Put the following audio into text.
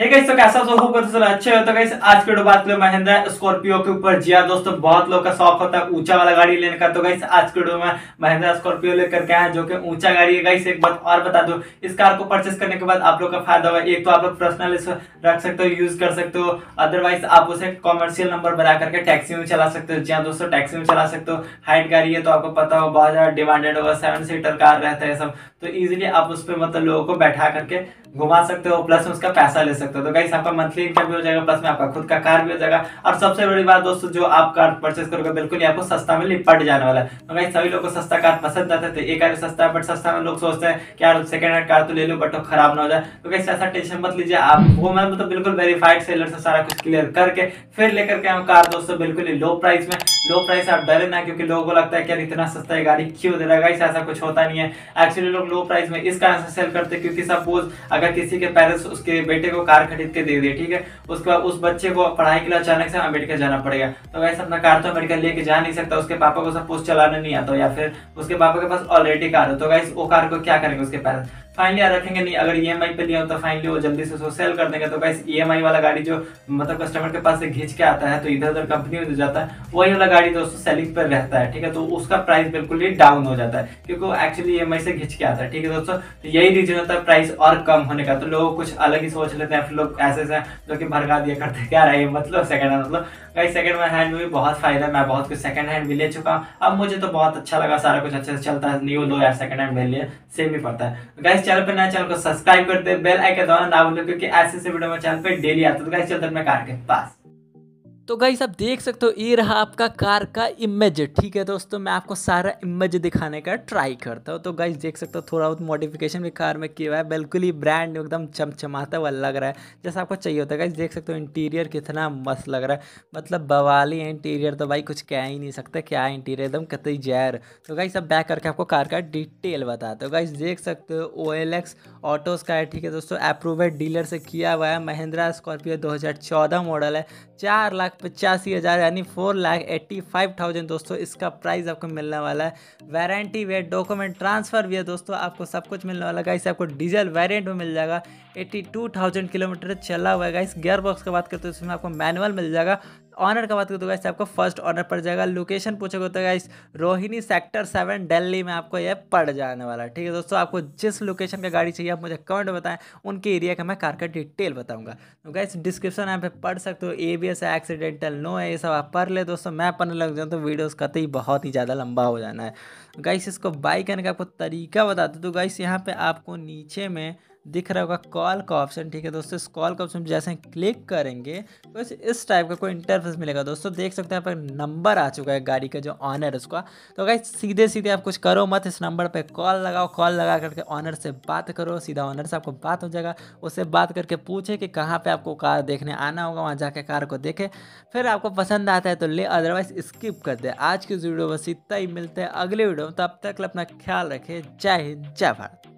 Hey guys तो कैसा हो पता चला अच्छे हो। तो गाइस आज के बात में महिंद्रा स्कॉर्पियो के ऊपर जी हां दोस्तों बहुत लोग का शौक होता है ऊंचा वाला गाड़ी लेने का। तो गाइस आज के वीडियो में महिंद्रा स्कॉर्पियो लेकर के आए हैं जो कि ऊंचा गाड़ी है। गाइस एक बात और बता दूं, इस कार को परचेस करने के बाद आप लोग का फायदा होगा। एक तो आप लोग पर्सनल रख सकते हो, यूज कर सकते हो, अदरवाइज आप उसे कॉमर्शियल नंबर बना करके टैक्सी में चला सकते हो। जी हां दोस्तों टैक्सी में चला सकते हो। हाइट गाड़ी है तो आपको पता हो बहुत ज्यादा डिमांडेड होगा, 7 सीटर कार रहता है सब, तो इजीली आप उस पर मतलब लोगों को बैठा करके घुमा सकते हो, प्लस उसका पैसा ले सकते हो। तो गाइस आपका मंथली इनकम भी हो जाएगा, प्लस में आपका खुद का कार भी हो जाएगा। और सबसे बड़ी बात दोस्तों, जो आप कार परचेस करोगे बिल्कुल ही आपको सस्ता में निपट जाने वाला है। तो गाइस सभी लोग को सस्ता कार पसंद आता है, तो एक कार सस्ता है बट सस्ता में लोग सोचते हैं कि यार सेकंड हैंड कार तो ले लो बट वो खराब ना हो जाए। तो गाइस ऐसा टेंशन मत लीजिए आप, वो मैं मतलब बिल्कुल वेरीफाइड सेलर से सारा कुछ क्लियर करके फिर लेकर के हम कार दोस्तों बिल्कुल ही लो प्राइस में। लो प्राइस आप डरे ना, क्योंकि लोगों को लगता है कि यार इतना सस्ता है गाड़ी क्यों दे रहा है। गाइस ऐसा कुछ होता नहीं है, एक्चुअली लोग लो प्राइस में इस कारण से सेल करते हैं क्योंकि सपोज अगर किसी के पेरेंट्स उसके बेटे को कार खरीद के दे दिए, ठीक है, उसके बाद उस बच्चे को पढ़ाई के लिए अचानक से अमेरिका जाना पड़ेगा। तो वैसे अपना कार तो अमेरिका लेके जा नहीं सकता, उसके पापा को सपोज चलाना नहीं आता या फिर उसके पापा के पास ऑलरेडी कार हो, तो वैसे वो कार को क्या करेंगे उसके पेरेंट्स, फाइनली रखेंगे नहीं। अगर ईएमआई पे लिया हो तो फाइनली वो जल्दी से उसको सेल कर देंगे। तो गाइस ईएमआई वाला गाड़ी जो मतलब कस्टमर के पास से घिंच के आता है तो इधर उधर कंपनी में जाता है, वही वाला गाड़ी दोस्तों सेलिंग पर रहता है, ठीक है, तो उसका प्राइस बिल्कुल ही डाउन हो जाता है क्योंकि वो एक्चुअली ईएमआई से घिंच के आता है, ठीक है दोस्तों। तो यही रीजन होता है प्राइस और कम होने का। तो लोग कुछ अलग ही सोच लेते हैं, फिर लोग ऐसे से जो कि भड़का दिया करते हैं क्या रहा मतलब सेकंड हैंड। मतलब गाइस सेकंड हैंड में भी बहुत फायदा है, मैं बहुत कुछ सेकंड हैंड भी ले चुका हूँ, अब मुझे तो बहुत अच्छा लगा, सारा कुछ अच्छे से चलता है। न्यू लो या सेकंड हैंड में लिए सेम ही पड़ता है। चैनल पर नया चैनल को सब्सक्राइब कर दे, बेल आइकन दबाना ना भूलें क्योंकि ऐसे से वीडियो में चैनल पे डेली आते। तो गाइस चलते हैं मैं कार के पास। तो गाइस आप देख सकते हो ये रहा आपका कार का इमेज, ठीक है दोस्तों। मैं आपको सारा इमेज दिखाने का ट्राई करता हूँ। तो गाइस देख सकते हो थोड़ा बहुत मॉडिफिकेशन भी कार में किया हुआ है, बिल्कुल ही ब्रांड एकदम चमचमाता हुआ लग रहा है जैसा आपको चाहिए होता है। गाइस देख सकते हो इंटीरियर कितना मस्त लग रहा है, मतलब बवाली है इंटीरियर, तो भाई कुछ कह ही नहीं सकते, क्या है इंटीरियर एकदम कतई जहर। तो गाइस अब बैक करके आपको कार का डिटेल बताते हो। गाइस देख सकते हो OLX ऑटोज़ का है, ठीक है दोस्तों, अप्रूव्ड डीलर से किया हुआ है। महिंद्रा स्कॉर्पियो 2014 मॉडल है, 4,85,000 यानी 4,85,000 दोस्तों इसका प्राइस आपको मिलने वाला है। वारंटी भी है, डॉक्यूमेंट ट्रांसफ़र भी है दोस्तों, आपको सब कुछ मिलने वाला है। गाइस आपको डीजल वेरिएंट में मिल जाएगा, 82,000 किलोमीटर चला हुआ है। गाइस गियर बॉक्स की बात करते हो इसमें आपको मैनुअल मिल जाएगा। ऑनर का बात करें तो गाइस आपको फर्स्ट ऑनर पड़ जाएगा। लोकेशन पूछोगे तो गाइस रोहिणी सेक्टर 7 दिल्ली में आपको यह पड़ जाने वाला है, ठीक है दोस्तों। आपको जिस लोकेशन का गाड़ी चाहिए आप मुझे कमेंट में बताएं, उनके एरिया का मैं कार का डिटेल बताऊंगा। तो गाइस डिस्क्रिप्शन यहाँ पे पढ़ सकते हो, ABS है, एक्सीडेंटल नो है, ये सब आप पढ़ ले दोस्तों। मैं पढ़ने लग जाऊँ तो वीडियोज़ कतई बहुत ही ज़्यादा लंबा हो जाना है। गाइस इसको बाई करने का आपको तरीका बता दो। तो गाइस यहाँ पर आपको नीचे में दिख रहा होगा कॉल का ऑप्शन, ठीक है दोस्तों। इस कॉल का ऑप्शन जैसे क्लिक करेंगे तो इस टाइप का कोई इंटरफेस मिलेगा दोस्तों। देख सकते हैं यहाँ पर नंबर आ चुका है गाड़ी का जो ऑनर है उसका। तो गाइस सीधे सीधे आप कुछ करो मत, इस नंबर पे कॉल लगाओ, कॉल लगा करके ऑनर से बात करो, सीधा ऑनर से आपको बात हो जाएगा। उससे बात करके पूछे कि कहाँ पर आपको कार देखने आना होगा, वहाँ जाके कार को देखे, फिर आपको पसंद आता है तो ले, अदरवाइज स्किप कर दे। आज की वीडियो बस इतना ही, मिलते हैं अगले वीडियो में, तब तक अपना ख्याल रखें। जय हिंद जय भारत।